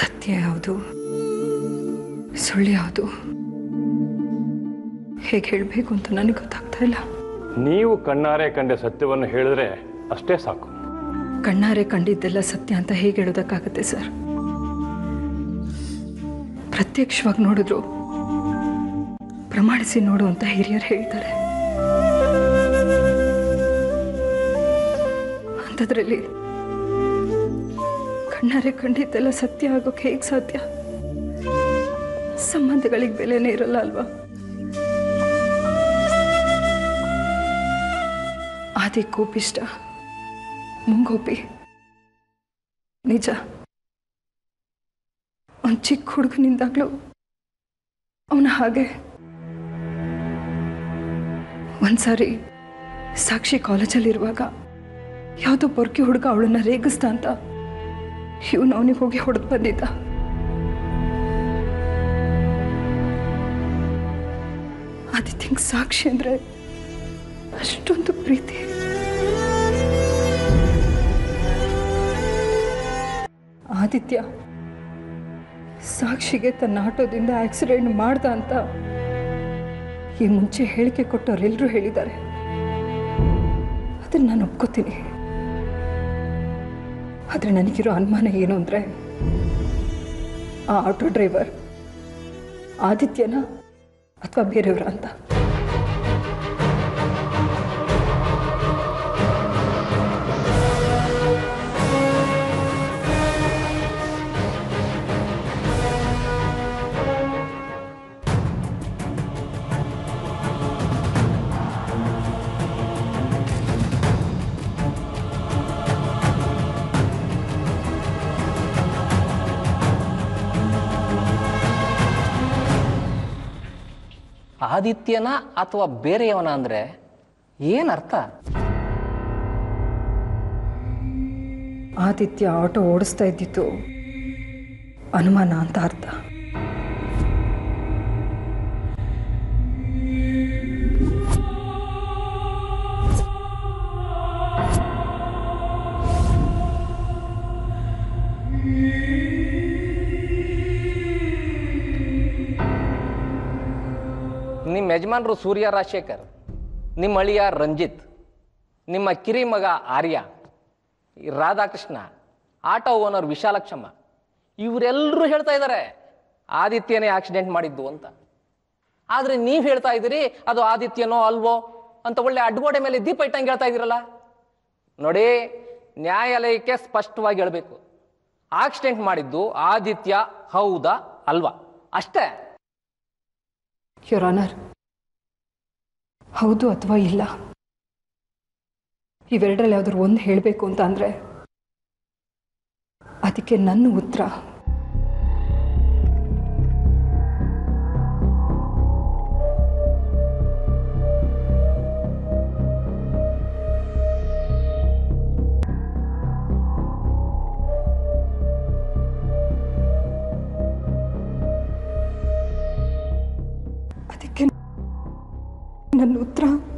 ಸತ್ಯ ಯಾವುದು, ಸುಳ್ಳು ಯಾವುದು ಹೇಗೆ ಹೇಳಬೇಕು ಅಂತ ನನಗೆ ಗೊತ್ತಾಗ್ತಾ ಇಲ್ಲ. ನೀವು ಕಣ್ಣಾರೆ ಕಂಡ ಸತ್ಯವನ್ನು ಹೇಳಿದ್ರೆ ಅಷ್ಟೇ ಸಾಕು. ಕಣ್ಣಾರೆ ಕಂಡಿದ್ದೆಲ್ಲ ಸತ್ಯ ಅಂತ ಹೇಗೆ ಹೇಳೋದಕ್ಕಾಗತ್ತೆ ಸರ್? ಪ್ರತ್ಯಕ್ಷವಾಗಿ ನೋಡಿದ್ರು, ಪ್ರಮಾಣಿಸಿ ನೋಡು ಅಂತ ಹಿರಿಯರು ಹೇಳ್ತಾರೆ. ಅಂಥದ್ರಲ್ಲಿ ಕಣ್ಣಾರೆ ಕಂಡಿದ್ದೆಲ್ಲ ಸತ್ಯ ಆಗೋಕೆ ಹೇಗೆ ಸಾಧ್ಯ? ಸಂಬಂಧಗಳಿಗೆ ಬೆಲೆನೇ ಇರಲ್ಲ ಅಲ್ವಾ? ಆದಿ ಕೋಪಿಷ್ಟ, ಮುಂಗೋಪಿ, ನಿಜ ಒಂದು ಚಿಕ್ಕ ಹುಡುಗನಿಂದಾಗ್ಲೂ ಅವನ ಹಾಗೆ. ಒಂದ್ಸಾರಿ ಸಾಕ್ಷಿ ಕಾಲೇಜಲ್ಲಿರುವಾಗ ಯಾವುದೋ ಪೊರ್ಕಿ ಹುಡುಗ ಅವಳನ್ನ ರೇಗಿಸ್ತಾ ಅಂತ ಇವನು ಅವನಿಗೆ ಹೋಗಿ ಹೊಡೆದು ಬಂದಿದ್ದ. ಆದಿತ್ಯಂಗ್ ಸಾಕ್ಷಿ ಅಂದರೆ ಅಷ್ಟೊಂದು ಪ್ರೀತಿ, ಆದಿತ್ಯ ಸಾಕ್ಷಿಗೆ ತನ್ನ ಆಟೋದಿಂದ ಆಕ್ಸಿಡೆಂಟ್ ಮಾಡ್ದ ಅಂತ ಈ ಮುಂಚೆ ಹೇಳಿಕೆ ಕೊಟ್ಟವರೆಲ್ಲರೂ ಹೇಳಿದ್ದಾರೆ. ಅದನ್ನು ನಾನು ಒಪ್ಕೋತೀನಿ. ಆದರೆ ನನಗಿರೋ ಅನುಮಾನ ಏನು ಅಂದರೆ, ಆ ಆಟೋ ಡ್ರೈವರ್ ಆದಿತ್ಯನ ಅಥವಾ ಬೇರೆಯವರ ಅಂತ. ಆದಿತ್ಯನ ಅಥವಾ ಬೇರೆಯವನ ಅಂದರೆ ಏನರ್ಥ? ಆದಿತ್ಯ ಆಟೋ ಓಡಿಸ್ತಾ ಇದ್ದಿತ್ತು ಅನುಮಾನ ಅಂತ ಅರ್ಥ. ನಿಮ್ಮ ಯಜಮಾನರು ಸೂರ್ಯ-ರಾಜಶೇಖರ್, ನಿಮ್ಮ ಅಳಿಯ ರಂಜಿತ್, ನಿಮ್ಮ ಕಿರಿಮಗ ಆರ್ಯ, ರಾಧಾಕೃಷ್ಣ, ಆಟೋ ಓನರ್ ವಿಶಾಲಕ್ಷಮ್ಮ, ಇವರೆಲ್ಲರೂ ಹೇಳ್ತಾ ಇದ್ದಾರೆ ಆದಿತ್ಯನೇ ಆಕ್ಸಿಡೆಂಟ್ ಮಾಡಿದ್ದು ಅಂತ. ಆದರೆ ನೀವು ಹೇಳ್ತಾ ಇದ್ದೀರಿ ಅದು ಆದಿತ್ಯನೋ ಅಲ್ವೋ ಅಂತ ಒಳ್ಳೆ ಅಡ್ಗೋಡೆ ಮೇಲೆ ದೀಪ ಇಟ್ಟಂಗೆ ಹೇಳ್ತಾ ಇದ್ದೀರಲ್ಲ. ನೋಡಿ, ನ್ಯಾಯಾಲಯಕ್ಕೆ ಸ್ಪಷ್ಟವಾಗಿ ಹೇಳಬೇಕು, ಆಕ್ಸಿಡೆಂಟ್ ಮಾಡಿದ್ದು ಆದಿತ್ಯ ಹೌದಾ ಅಲ್ವಾ ಅಷ್ಟೇ. ಯುವರ್ ಆನರ್, ಹೌದು ಅಥವಾ ಇಲ್ಲ ಇವೆರಡರಲ್ಲಿ ಯಾವ್ದಾದ್ರು ಒಂದು ಹೇಳಬೇಕು ಅಂತ ಅಂದರೆ ಅದಕ್ಕೆ ನನ್ನ ಉತ್ತರ ನನ್ನ ಉತ್ತರ